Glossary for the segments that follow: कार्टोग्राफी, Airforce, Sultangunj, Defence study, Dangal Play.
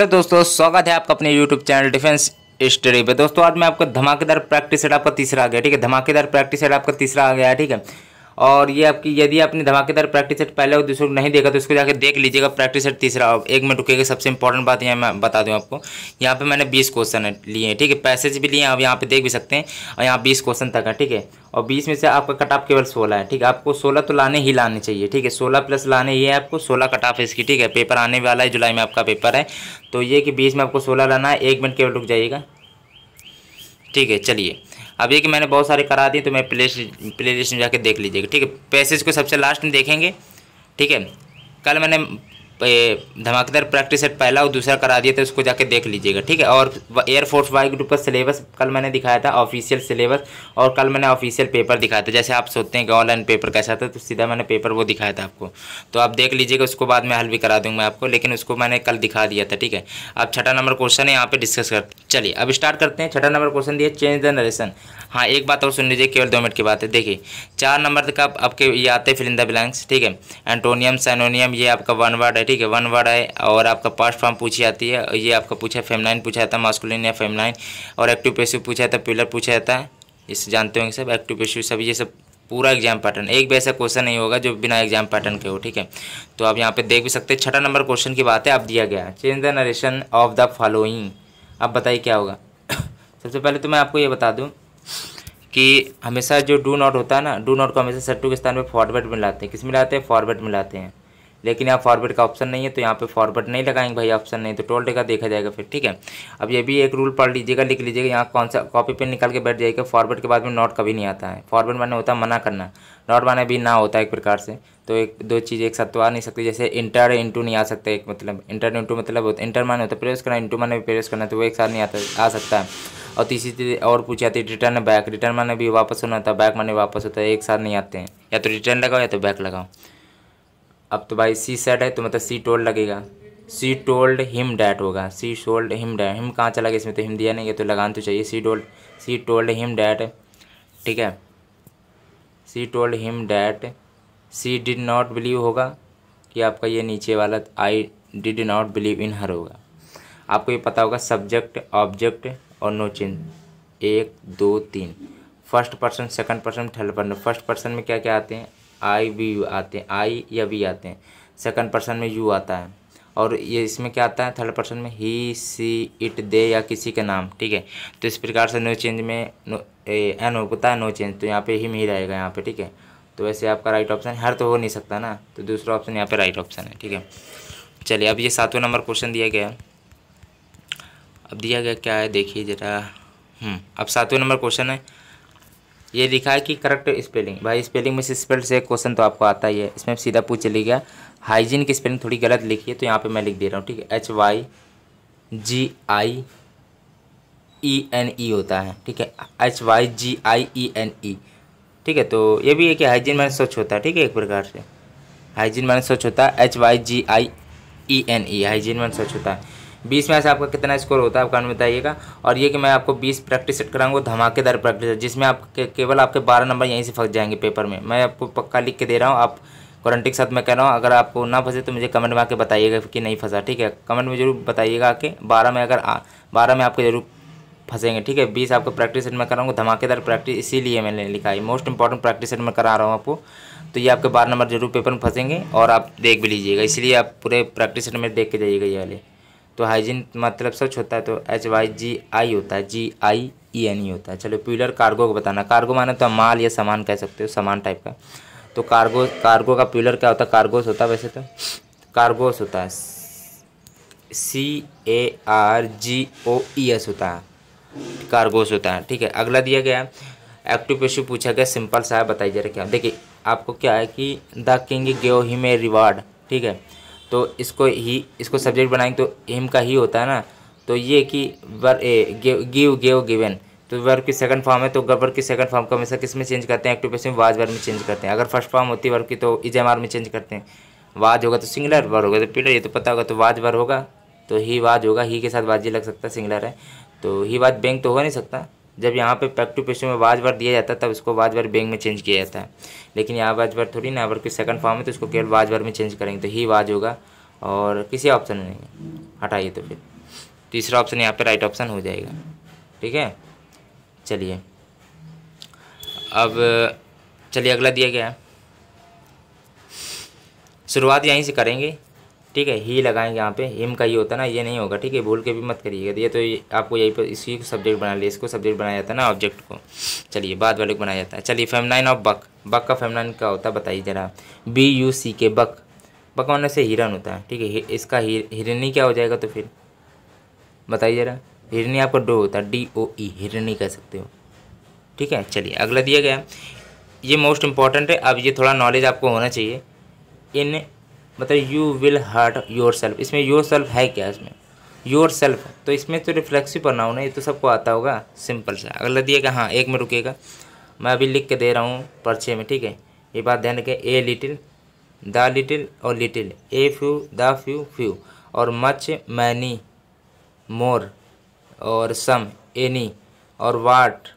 तो दोस्तों स्वागत है आपका अपने YouTube चैनल डिफेंस स्टडी पे। दोस्तों आज मैं आपको धमाकेदार प्रैक्टिस सेट आपका तीसरा आ गया, ठीक है। धमाकेदार प्रैक्टिस सेट आपका तीसरा आ गया है, ठीक है। और ये आपकी यदि आपने धमाकेदार प्रैक्टिस सेट पहले और दूसरे को नहीं देखा तो इसको जाकर देख लीजिएगा। प्रैक्टिस सेट तीसरा एक मिनट रुकेगा। सबसे इंपॉर्टेंट बात यहाँ मैं बता दूँ आपको, यहाँ पे मैंने 20 क्वेश्चन लिए हैं, ठीक है। पैसेज भी लिए हैं, आप यहाँ पे देख भी सकते हैं। और यहाँ 20 क्वेश्चन तक है, ठीक है। और 20 में से आपका कट ऑफ केवल 16 है, ठीक है। आपको 16 तो लाने ही लाने चाहिए, ठीक है। 16 प्लस लाने ही है आपको, 16 कट ऑफ है इसकी, ठीक है। पेपर आने वाला है, जुलाई में आपका पेपर है। तो ये कि 20 में आपको 16 लाना है। एक मिनट केवल रुक जाइएगा, ठीक है। चलिए अब ये कि मैंने बहुत सारे करा दिए, तो मैं प्ले लिस्ट में जाके देख लीजिएगा, ठीक है। पैसेज को सबसे लास्ट में देखेंगे, ठीक है। कल मैंने धमाकेदार प्रैक्टिस सेट पहला और दूसरा करा दिया था, उसको जाके देख लीजिएगा, ठीक है। और एयरफोर्स वाई ग्रुप का सिलेबस कल मैंने दिखाया था, ऑफिशियल सिलेबस। और कल मैंने ऑफिशियल पेपर दिखाया था, जैसे आप सोचते हैं कि ऑनलाइन पेपर कैसा था, तो सीधा मैंने पेपर वो दिखाया था आपको। तो आप देख लीजिएगा, उसको बाद में हल भी करा दूँगा आपको, लेकिन उसको मैंने कल दिखा दिया था, ठीक है। अब 6 नंबर क्वेश्चन है, यहाँ पर डिस्कस करते हैं। चलिए अब स्टार्ट करते हैं। 6 नंबर क्वेश्चन दिया, चेंज द नरेशन। हाँ एक बात और सुन लीजिए, केवल 2 मिनट की बात है। देखिए 4 नंबर तक आपके ये आते हैं, फिल इन द ब्लैंक्स, ठीक है। एंटोनियम सिनोनियम ये आपका वन वर्ड है, ठीक है। वन वर्ड है। और आपका पास्ट फॉर्म पूछी जाती है। ये आपका पूछा है, फेमिनाइन पूछा था, मास्कुलिन या फेमिनाइन। और एक्टिव पैसिव पूछा था, प्लूरल पूछा जाता है, इसे जानते होंगे सब। एक्टिव पैसिव सब ये सब पूरा एग्जाम पैटर्न, एक भी ऐसा क्वेश्चन नहीं होगा जो बिना एग्जाम पैटर्न के हो, ठीक है। तो आप यहाँ पे देख भी सकते हैं। 6 नंबर क्वेश्चन की बात है, आप दिया गया change the narration of the following. आप बताइए क्या होगा। सबसे पहले तो मैं आपको ये बता दूँ कि हमेशा जो डू नॉट होता है ना, डू नॉट को हमेशा सेट टू के स्थान पर फॉरवर्ड में लाते हैं। किस में लाते हैं? फॉरवर्ड में लाते हैं। लेकिन यहाँ फॉरवर्ड का ऑप्शन नहीं है, तो यहाँ पे फॉरवर्ड नहीं लगाएंगे भाई, ऑप्शन नहीं तो टोल टेगा देखा जाएगा फिर, ठीक है। अब ये भी एक रूल पढ़ लीजिएगा, लिख लीजिएगा, यहाँ कौन सा कॉपी पेन निकाल के बैठ जाएगा। फॉरवर्ड के बाद में नॉट कभी नहीं आता है। फॉरवर्ड माने होता है मना करना, नॉट माने भी ना होता है एक प्रकार से। तो एक दो चीज़ एक साथ तो आ नहीं सकती, जैसे इंटर इंटू नहीं आ सकता। एक मतलब इंटर इंटू मतलब होता है, इंटर माने होता है प्रेस करना, इंटू माने भी प्रेस करना, तो वो एक साथ नहीं आता आ सकता है। और तीसरी चीज़ और पूछी जाती है रिटर्न बैक, रिटर्न माने भी वापस होना होता है, बैक माने वापस होता है, एक साथ नहीं आते हैं। या तो रिटर्न लगाओ या तो बैक लगाओ। अब तो भाई सी सेट है, तो मतलब सी टोल्ड लगेगा। सी टोल्ड हिम डैट होगा, she told him that. Him कहाँ चला गया इसमें? तो हिम दिया नहीं है, तो लगान तो चाहिए। सी टोल्ड हिम डैट, ठीक है। She told him that she did not believe होगा कि आपका ये नीचे वाला I did not believe in her होगा। आपको ये पता होगा सब्जेक्ट ऑब्जेक्ट और नो चिन्ह, 1 2 3 first person second person third person. First person में क्या क्या आते हैं? आई वी यू आते हैं, आई या वी आते हैं। सेकंड पर्सन में यू आता है। और ये इसमें क्या आता है? थर्ड पर्सन में ही सी इट दे या किसी का नाम, ठीक है। तो इस प्रकार से नो चेंज में एन होता है, नो चेंज, तो यहाँ पे हिम ही रहेगा यहाँ पे, ठीक है। तो वैसे आपका राइट ऑप्शन हर तो हो नहीं सकता ना, तो दूसरा ऑप्शन यहाँ पे राइट ऑप्शन है, ठीक है। चलिए अब ये 7वां नंबर क्वेश्चन दिया गया है। अब दिया गया क्या है देखिए जरा। अब 7वें नंबर क्वेश्चन है, ये लिखा है कि करेक्ट स्पेलिंग। भाई स्पेलिंग में से स्पेल से क्वेश्चन तो आपको आता ही है, इसमें सीधा पूछ ले गया। हाइजीन की स्पेलिंग थोड़ी गलत लिखी है, तो यहाँ पे मैं लिख दे रहा हूँ, ठीक है। HYGIENE होता है, ठीक है। HYGIENE, ठीक है। तो ये भी है कि हाइजीन मैंने स्वच्छ होता है, ठीक है। एक प्रकार से हाइजीन मैंने स्वच्छ होता है, HYGIENE हाइजीन मैंने स्वच्छ होता है। 20 में से आपका कितना स्कोर होता है आप कमेंट बताइएगा। और ये कि मैं आपको 20 प्रैक्टिस सेट कराऊंगा धमाकेदार प्रैक्टिस सेट, जिसमें आपके केवल आपके 12 नंबर यहीं से फंस जाएंगे पेपर में। मैं आपको पक्का लिख के दे रहा हूँ, आप गारंटी के साथ मैं कह रहा हूँ। अगर आपको ना फंसे तो मुझे कमेंट में आके बताइएगा कि नहीं फंसा, ठीक है। कमेंट में जरूर बताइएगा आके। 12 में अगर 12 में आपको जरूर फंसेंगे, ठीक है। 20 आपको प्रैक्टिस सेट में कराऊंगा धमाकेदार प्रैक्टिस, इसीलिए मैंने लिखा है मोस्ट इंपॉर्टेंट प्रैक्टिस सेट में करा रहा हूँ आपको। तो ये आपके 12 नंबर जरूर पेपर में फंसेंगे, और आप देख भी लीजिएगा, इसलिए आप पूरे प्रैक्टिस सेट में देख के जाइएगा। ये वाले तो हाइजीन मतलब स्वच्छ होता है, तो HYGI होता है, GIENE होता है। चलो प्लूरल कार्गो को बताना। कार्गो माने तो माल या सामान कह सकते हो, सामान टाइप का। तो कार्गो का प्लूरल क्या होता है? कार्गोस होता है। वैसे तो कार्गोस होता है, CARGOES होता है, कार्गोस होता है, ठीक है। अगला दिया गया एक्टिव पैसिव पूछा गया, सिंपल सा है, बताइए जरा क्या। देखिए आपको क्या है कि the king gave him a reward, ठीक है। तो इसको ही, इसको सब्जेक्ट बनाएंगे तो हिम का ही होता है ना। तो ये कि गिव गेव गिवन, तो वर्ब की सेकंड फॉर्म है, तो वर्ब की सेकंड फॉर्म को हमेशा किस में चेंज करते हैं? एक्टिव पैसिव में वाज वर्ब में चेंज करते हैं। अगर फर्स्ट फॉर्म होती है वर्ब की तो इज एम आर में चेंज करते हैं। वाज होगा तो सिंगुलर, वर्ब होगा तो प्लूरल, ये तो पता होगा। तो वाज वर्ब होगा तो ही वाज होगा, ही के साथ वाज ये लग सकता है, सिंगुलर है। तो ही वाज बैंक तो हो नहीं सकता। जब यहाँ पे एक्टिव पैसिव में वाज वर्ब दिया जाता है तब इसको वाज वर्ब बैंक में चेंज किया जाता है, लेकिन यहाँ वाज वर्ब थोड़ी ना, वर्ब की सेकंड फॉर्म है, तो इसको केवल वाज वर्ब में चेंज करेंगे, तो ही वाज होगा। और किसी ऑप्शन में नहीं हटाइए तो फिर तीसरा ऑप्शन यहाँ पे राइट ऑप्शन हो जाएगा। ठीक है, चलिए अब चलिए अगला दिया गया है, शुरुआत यहीं से करेंगे। ठीक है, ही लगाएंगे यहाँ पे, हिम का ही होता है ना, ये नहीं होगा। ठीक है, भूल के भी मत करिएगा, ये तो आपको यहीं पर इसी को सब्जेक्ट बना लिया, इसको सब्जेक्ट बनाया जाता है ना ऑब्जेक्ट को। चलिए बाद वाले को बनाया जाता है। चलिए फेमिनाइन ऑफ बक, बक का फेमिनाइन क्या होता है बताइए ज़रा। BUCK बक, बक होने से हिरन होता है। ठीक है, इसका हिरनी क्या हो जाएगा तो फिर बताइए ज़रा। हिरनी आपका डो होता है, DOE हिरनी कह सकते हो। ठीक है, चलिए अगला दिया गया, ये मोस्ट इम्पॉर्टेंट है, अब ये थोड़ा नॉलेज आपको होना चाहिए। इन मतलब you will hurt yourself, इसमें योर सेल्फ है क्या, इसमें योर सेल्फ, तो इसमें तो रिफ्लेक्सिव प्रनाउन है, ये तो सबको आता होगा, सिंपल सा। अगला दिएगा, हाँ एक में रुकेगा, मैं अभी लिख के दे रहा हूँ पर्चे में। ठीक है, ये बात ध्यान रखें, ए लिटिल, द लिटिल और little, a few, the few, few और मच, मैनी, मोर और सम, एनी और वाट,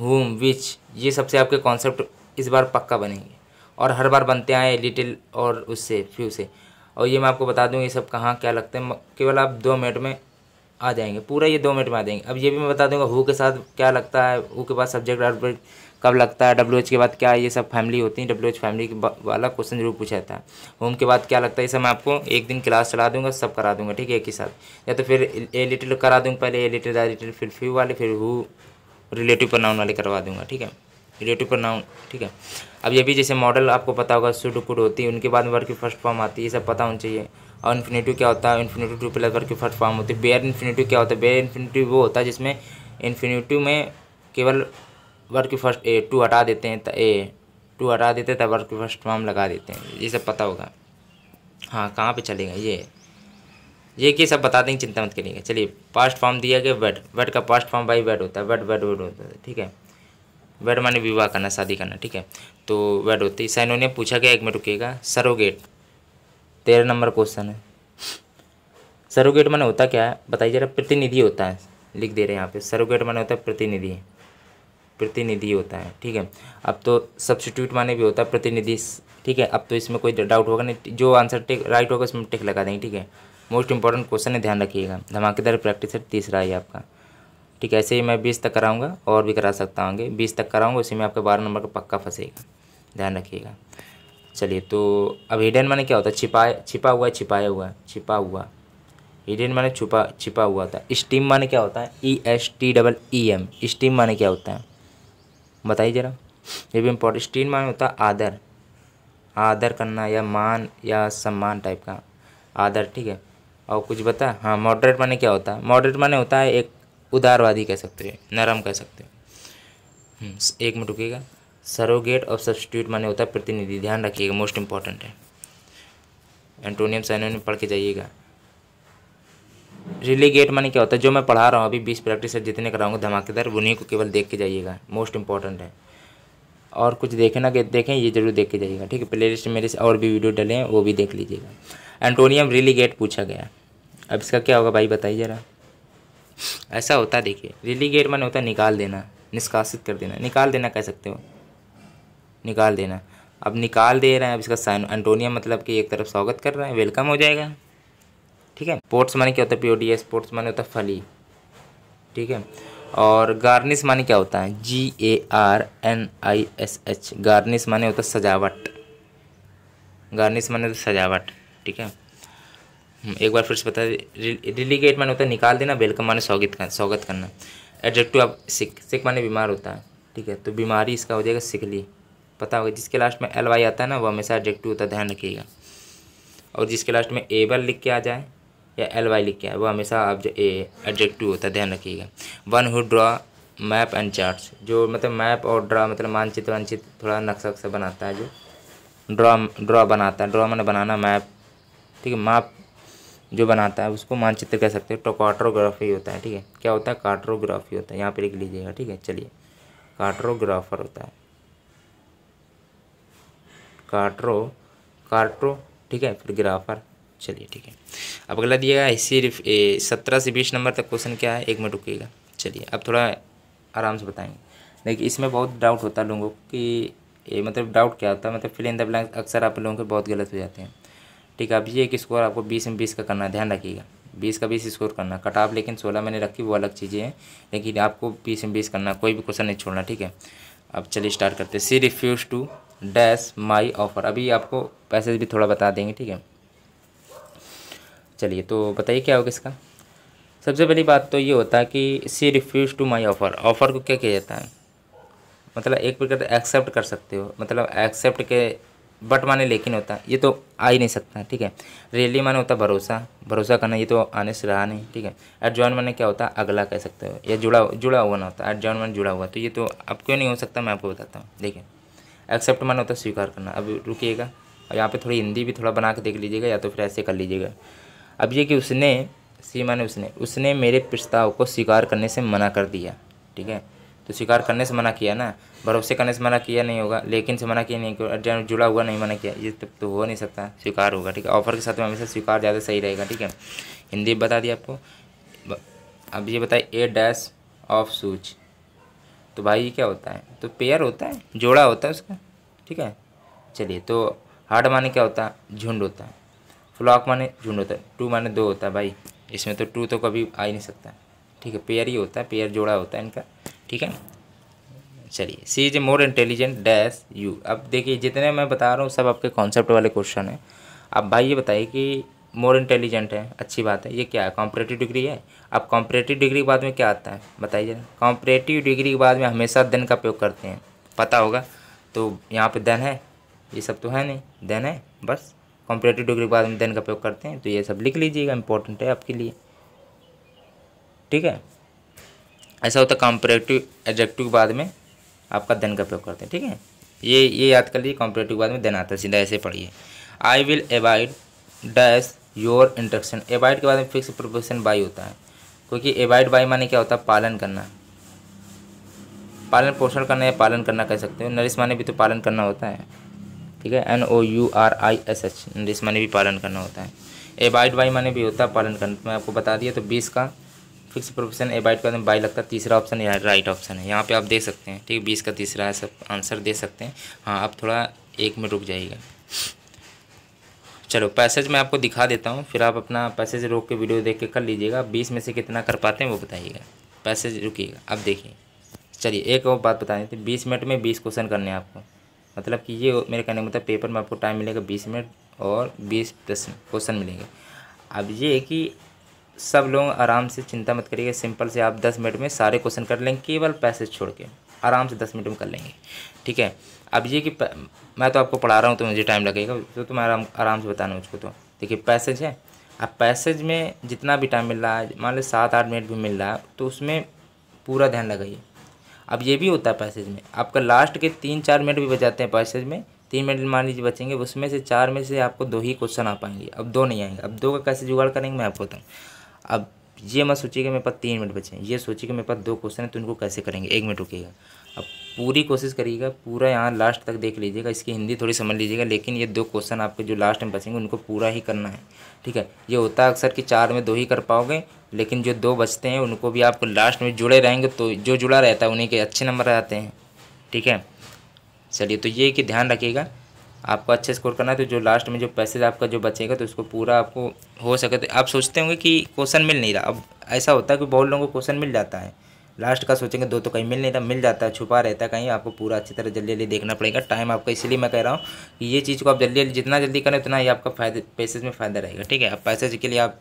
हुम, विच, ये सबसे आपके कॉन्सेप्ट इस बार पक्का बनेंगे और हर बार बनते आए लिटिल और उससे फ्यू से। और ये मैं आपको बता दूँ ये सब कहाँ क्या लगते हैं, केवल आप 2 मिनट में आ जाएंगे, पूरा ये 2 मिनट में आ जाएंगे। अब ये भी मैं बता दूंगा हु के साथ क्या लगता है, हु के बाद सब्जेक्ट आर्टिकल कब लगता है, WH के बाद क्या ये सब फैमिली होती है, WH फैमिली वाला क्वेश्चन जरूर पूछा जाता है, होम के बाद क्या लगता है, ये सब मैं आपको एक दिन क्लास चला दूंगा, सब करा दूंगा। ठीक है, एक ही साथ, या तो फिर ए लिटिल करा दूँगा पहले, ए लिटिल, दा लिटिल, फिर फ्यू वाले, फिर हु रिलेटिव प्रनाउन वाले करवा दूँगा। ठीक है, रिलेटिव प्रनाउन। ठीक है, अब ये भी जैसे मॉडल आपको पता होगा, शुड कुड होती है, उनके बाद वर्ब की फर्स्ट फॉर्म आती है, ये सब पता होना चाहिए। और इन्फिनेटिव क्या होता है, इन्फिनेटिव 2+ वर्ब की फर्स्ट फॉर्म होती है। बेयर इन्फिनेटिव क्या होता है, बेयर इन्फिनेटिव वो होता है जिसमें इन्फिनेटिव में केवल वर्ब की फर्स्ट ए टू हटा देते हैं, ए टू हटा देते हैं तब वर्ब की फर्स्ट फॉर्म लगा देते हैं, ये सब पता होगा। हाँ कहाँ पर चलेगा ये कि सब बता देंगे, चिंता मत करिएगा। चलिए पास्ट फॉर्म दिया गया, वेड, वेड का पास्ट फॉर्म बाई वेड होता है, वेड वेड वेड होता है। ठीक है, वेड माने विवाह करना, शादी करना। ठीक है, तो वेड होती है। साइनोनिम पूछा गया, एक में रुकेगा, सरोगेट, 13 नंबर क्वेश्चन है। सरोगेट माने होता क्या है बताइए जरा, प्रतिनिधि होता है, लिख दे रहे हैं यहाँ पे, सरोगेट माने होता है प्रतिनिधि, प्रतिनिधि होता है। ठीक है, अब तो सब्स्टिट्यूट माने भी होता है प्रतिनिधि। ठीक है, अब तो इसमें कोई डाउट होगा नहीं, जो आंसर टिक राइट होगा उसमें टिक लगा देंगे। ठीक है, मोस्ट इंपॉर्टेंट क्वेश्चन है, ध्यान रखिएगा, धमाकेदार प्रैक्टिस है, तीसरा है आपका। ठीक है, ऐसे ही मैं 20 तक कराऊंगा और भी करा सकता हूँ, आगे 20 तक कराऊंगा, उसी में आपका 12 नंबर का पक्का फंसेगा, ध्यान रखिएगा। चलिए तो अब हिडन माने क्या होता है, छिपा हुआ, छिपाया हुआ, छिपा हुआ, हिडन माने छुपा, छिपा हुआ होता है। स्टीम माने क्या होता है, ESTEM, स्टीम माने क्या होता है बताइए ज़रा, ये भी इम्पोर्टेंट। स्टीम माने होता है आदर, आदर करना या मान या सम्मान टाइप का आदर। ठीक है, और कुछ बता, हाँ मॉडरेट माने क्या होता है, मॉडरेट माने होता है एक उदारवादी कह सकते हो, नरम कह सकते हो। एक में रुकिएगा, सरोगेट और सब्स्टिट्यूट माने होता है प्रतिनिधि, ध्यान रखिएगा, मोस्ट इम्पॉर्टेंट है, एंटोनियम साइनोनिम पढ़ के जाइएगा। रिलीगेट माने क्या होता है, जो मैं पढ़ा रहा हूँ अभी 20 प्रैक्टिस जितने कराऊंगा धमाकेदार, उन्हीं को केवल देख के जाइएगा, मोस्ट इंपॉर्टेंट है। और कुछ देखें ना देखें, ये जरूर देख के जाइएगा। ठीक है, प्ले लिस्ट मेरे से और भी वीडियो डले हैं, वो भी देख लीजिएगा। एंटोनियम रिलीगेट पूछा गया, अब इसका क्या होगा भाई बताइए ज़रा। ऐसा होता है, देखिए रिलीगेट माने होता है निकाल देना, निष्कासित कर देना, निकाल देना कह सकते हो, निकाल देना। अब निकाल दे रहे हैं, अब इसका साइन एंटोनियम मतलब कि एक तरफ स्वागत कर रहे हैं, वेलकम हो जाएगा। ठीक है, पोर्ट्स माने क्या होता है, PODS, पोर्ट्स माने होता है फली। ठीक है, और गार्निश माने क्या होता है, GARNISH, गार्निश माने होता है सजावट, गार्निश माने होता है सजावट। ठीक है, एक बार फिर से बता, रिलीगेट माने होता है निकाल देना, वेलकम माने स्वागत करना। एडजेक्टिव अब सिक, सिक माने बीमार होता है। ठीक है, तो बीमारी इसका हो जाएगा सिकली, पता होगा, जिसके लास्ट में LY आता है ना वो हमेशा एडजेक्टिव होता है, ध्यान रखिएगा। और जिसके लास्ट में एबल लिख के आ जाए या LY लिख के आए वो हमेशा एडजेक्टिव होता है, ध्यान रखिएगा। One who draw map and charts, जो मतलब मैप और ड्रा मतलब मानचित्र वानचित्र, थोड़ा नक्शा वक्शा बनाता है, जो ड्रा बनाता है, ड्रा माने बनाना, मैप। ठीक है, मैप जो बनाता है उसको मानचित्र कह सकते हो, तो कार्टोग्राफी होता है। ठीक है, क्या होता है, कार्टोग्राफी होता है, यहाँ पे लिख लीजिएगा। ठीक है, चलिए कार्टोग्राफर होता है, कार्टो ठीक है, फिर ग्राफर। चलिए ठीक है, अब अगला दिएगा, इसी 17 से 20 नंबर तक क्वेश्चन क्या है, एक मिनट रुकिएगा। चलिए अब थोड़ा आराम से बताएंगे, देखिए इसमें बहुत डाउट होता है लोगों की, मतलब डाउट क्या होता है, मतलब फिल इन द ब्लैंक अक्सर आप लोगों के बहुत गलत हो जाते हैं। ठीक है। अब ये एक स्कोर आपको 20 में 20 का करना है, ध्यान रखिएगा 20 का 20 स्कोर करना। कट ऑफ लेकिन 16 मैंने रखी वो अलग चीज़ें हैं, लेकिन आपको 20 में 20 करना, कोई भी क्वेश्चन नहीं छोड़ना, ठीक है। अब चलिए स्टार्ट करते हैं। She refuse to dash my offer, अभी आपको पैसेज भी थोड़ा बता देंगे, ठीक है। चलिए तो बताइए क्या होगा इसका। सबसे पहली बात तो ये होता है कि she refuse to my offer, offer को क्या किया जाता है, मतलब एक प्रकार से एक्सेप्ट कर सकते हो, मतलब एक्सेप्ट के बट माने लेकिन होता है, ये तो आ ही नहीं सकता, ठीक है। रियली माने होता भरोसा, भरोसा करना, ये तो आने से रहा नहीं, ठीक है। एडजॉइन माने क्या होता है, अगला कह सकते हो, या जुड़ा हुआ ना होता, एडजॉइन माने जुड़ा हुआ, तो ये तो अब क्यों नहीं हो सकता मैं आपको बताता हूँ। देखिए एक्सेप्ट माने होता स्वीकार करना। अब रुकिएगा, और यहाँ पर थोड़ी हिंदी भी थोड़ा बना के देख लीजिएगा, या तो फिर ऐसे कर लीजिएगा। अब ये कि उसने, सी माने उसने, उसने मेरे प्रस्ताव को स्वीकार करने से मना कर दिया, ठीक है। तो स्वीकार करने से मना किया ना, भरोसे करने से मना किया नहीं होगा, लेकिन से मना किया नहीं होगा, जुड़ा हुआ नहीं मना किया, ये तब तो हो नहीं सकता, स्वीकार होगा, ठीक है। ऑफर के साथ में हमेशा स्वीकार ज़्यादा सही रहेगा, ठीक है। हिंदी बता दिया आपको। अब ये बताइए ए डैश ऑफ सूज, तो भाई ये क्या होता है, तो पेयर होता है, जोड़ा होता है उसका, ठीक है। चलिए तो हार्ड माने क्या होता है, झुंड होता है, फ्लॉक माने झुंड होता है, टू माने दो होता है, भाई इसमें तो टू तो कभी आ ही नहीं सकता, ठीक है। पेयर ही होता है, पेयर जोड़ा होता है इनका, ठीक है। चलिए she is more intelligent dash you, अब देखिए जितने मैं बता रहा हूँ सब आपके कॉन्सेप्ट वाले क्वेश्चन हैं। अब भाई ये बताइए कि मोर इंटेलिजेंट है, अच्छी बात है, ये क्या है, कॉम्परेटिव डिग्री है। अब कॉम्परेटिव डिग्री के बाद में क्या आता है बताइए, कॉम्परेटिव डिग्री के बाद में हमेशा देन का प्रयोग करते हैं, पता होगा। तो यहाँ पर देन है, ये सब तो है नहीं, देन है बस, कॉम्परेटिव डिग्री के बाद में देन का प्रयोग करते हैं, तो ये सब लिख लीजिएगा, इंपॉर्टेंट है आपके लिए, ठीक है। ऐसा होता है कॉम्परेटिव एडजेक्टिव के बाद में आपका देन का प्रयोग करते हैं, ठीक है। ये याद कर लीजिए, कॉम्परेटिव के बाद में देन आता है, सीधा ऐसे पढ़िए। I will avoid dash your instruction, avoid के बाद में फिक्स प्रीपोजिशन बाई होता है, क्योंकि एवाइड बाई माने क्या होता है, पालन करना, पालन पोषण करना या पालन करना कह सकते हो। नरिश माने भी तो पालन करना होता है, ठीक है, NOURISH, नरिश माने भी पालन करना होता है, एवाइड बाई माने भी होता है पालन करना, मैं आपको बता दिया। तो 20 का फिक्स प्रोफेशन एवाइड करने में बाई लगता है, तीसरा ऑप्शन यहाँ राइट ऑप्शन है, यहाँ पे आप दे सकते हैं, ठीक है। 20 का तीसरा है, सब आंसर दे सकते हैं। हाँ आप थोड़ा एक में रुक जाइएगा। चलो पैसेज मैं आपको दिखा देता हूँ, फिर आप अपना पैसेज रोक के वीडियो देख के कर लीजिएगा, 20 में से कितना कर पाते हैं वो बताइएगा, पैसेज रुकिएगा। अब देखिए चलिए एक और बात बता देते हैं, 20 मिनट में 20 क्वेश्चन करने हैं आपको, मतलब कि ये मेरे कहने का मतलब पेपर में आपको टाइम मिलेगा 20 मिनट और 20 क्वेश्चन मिलेंगे। अब ये कि सब लोग आराम से चिंता मत करिएगा, सिंपल से आप 10 मिनट में सारे क्वेश्चन कर लेंगे, केवल पैसेज छोड़ के आराम से 10 मिनट में कर लेंगे, ठीक है। अब ये कि मैं तो आपको पढ़ा रहा हूँ तो मुझे टाइम लगेगा, तो मैं आराम से बताना मुझको। तो देखिए पैसेज है, अब पैसेज में जितना भी टाइम मिल रहा है, मान लो 7-8 मिनट भी मिल रहा है, तो उसमें पूरा ध्यान लगाइए। अब ये भी होता है पैसेज में आपका लास्ट के 3-4 मिनट भी बच जाते हैं, पैसेज में 3 मिनट मान लीजिए बचेंगे, उसमें से 4 में से आपको 2 ही क्वेश्चन आ पाएंगे, अब 2 नहीं आएंगे। अब 2 का कैसे जुगाड़ करेंगे मैं आपको बताऊँ। अब ये मत सोचिए कि मेरे पास 3 मिनट बचे हैं, ये सोचिए कि मेरे पास 2 क्वेश्चन हैं, तो उनको कैसे करेंगे, 1 मिनट रुकिएगा। अब पूरी कोशिश करिएगा, पूरा यहाँ लास्ट तक देख लीजिएगा, इसकी हिंदी थोड़ी समझ लीजिएगा, लेकिन ये 2 क्वेश्चन आपके जो लास्ट में बचेंगे उनको पूरा ही करना है, ठीक है। ये होता है अक्सर कि 4 में 2 ही कर पाओगे, लेकिन जो 2 बचते हैं उनको भी आपको लास्ट में जुड़े रहेंगे, तो जो जुड़ा रहता है उन्हीं के अच्छे नंबर आते हैं, ठीक है। चलिए तो ये कि ध्यान रखिएगा, आपको अच्छा स्कोर करना है, तो जो लास्ट में जो पैसेज आपका जो बचेगा तो उसको पूरा आपको हो सके। तो आप सोचते होंगे कि क्वेश्चन मिल नहीं रहा, अब ऐसा होता है कि बहुत लोगों को क्वेश्चन मिल जाता है, लास्ट का सोचेंगे 2 तो कहीं मिल नहीं रहा, मिल जाता है, छुपा रहता है कहीं, आपको पूरा अच्छी तरह जल्दी जल्दी देखना पड़ेगा, टाइम आपका। इसलिए मैं कह रहा हूँ कि ये चीज़ को आप जल्दी जल्दी जितना जल्दी करें उतना ही आपका फायदा, पैसेज में फ़ायदा रहेगा, ठीक है। अब पैसेज के लिए आप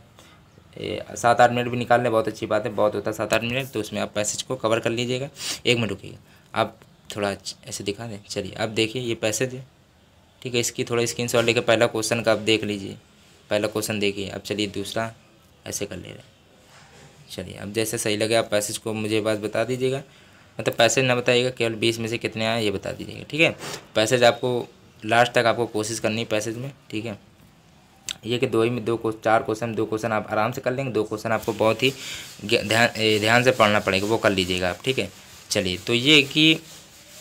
7-8 मिनट भी निकाल लें, बहुत अच्छी बात है, बहुत होता है 7-8 मिनट, तो उसमें आप पैसेज को कवर कर लीजिएगा। 1 मिनट रुकिएगा, आप थोड़ा ऐसे दिखा दें। चलिए अब देखिए ये पैसेज है, ठीक है, इसकी थोड़ा स्क्रीनशॉट लेकर पहला क्वेश्चन का आप देख लीजिए, पहला क्वेश्चन देखिए। अब चलिए दूसरा ऐसे कर ले रहे हैं। चलिए अब जैसे सही लगे आप पैसेज को मुझे बात बता दीजिएगा, मतलब पैसेज ना बताइएगा, केवल 20 में से कितने आए ये बता दीजिएगा, ठीक है। पैसेज आपको लास्ट तक आपको कोशिश करनी है पैसेज में, ठीक है। ये कि 4 क्वेश्चन 2 क्वेश्चन आप आराम से कर लेंगे, 2 क्वेश्चन आपको बहुत ही ध्यान से पढ़ना पड़ेगा, वो कर लीजिएगा आप, ठीक है। चलिए तो ये कि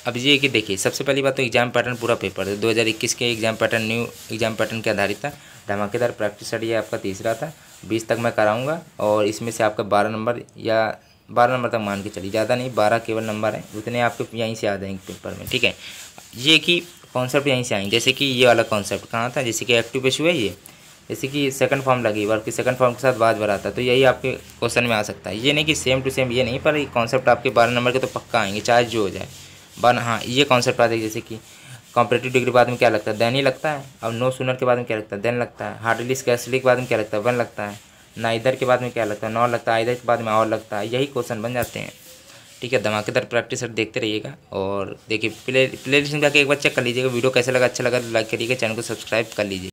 अब ये कि देखिए सबसे पहली बात तो एग्जाम पैटर्न पूरा पेपर है 2021 के exam pattern, new exam pattern के आधारित था, धमाकेदार प्रैक्टिस स्टडी आपका तीसरा था, 20 तक मैं कराऊंगा, और इसमें से आपका 12 नंबर या 12 नंबर तक मान के चलिए, ज़्यादा नहीं, 12 केवल नंबर हैं, उतने आपके यहीं से आ जाएंगे पेपर में, ठीक है। ये कि कॉन्सेप्ट यहीं से आएंगे, जैसे कि ये वाला कॉन्सेप्ट कहाँ था, जैसे कि एक्टिव पेश हुआ, ये जैसे कि सेकंड फॉर्म लगी वर्ब की, सेकंड फॉर्म के साथ बाद वर्ब आता है, तो यही आपके क्वेश्चन में आ सकता है। ये नहीं कि सेम टू सेम ये नहीं, पर ये कॉन्सेप्ट आपके 12 नंबर के तो पक्का आएंगे चाहे जो हो जाए। हाँ, ये कॉन्सेप्ट आते हैं जैसे कि कॉम्पिटेटिव डिग्री बाद में क्या लगता है, देन ही लगता है। अब नो सूनर के बाद में क्या लगता है, देन लगता है। हार्डली स्कैसली के बाद में क्या लगता है, वन लगता है। ना इधर के बाद में क्या लगता है, नॉ लगता है। इधर के बाद में और लगता है। यही क्वेश्चन बन जाते हैं। ठीक है, धमाकेदार प्रैक्टिस सर देखते रहिएगा। और देखिए प्ले लिस्ट में जाकर एक बार चेक कर लीजिएगा वीडियो कैसा लगा। अच्छा लगा तो लाइक करिएगा, चैनल को सब्सक्राइब कर लीजिए।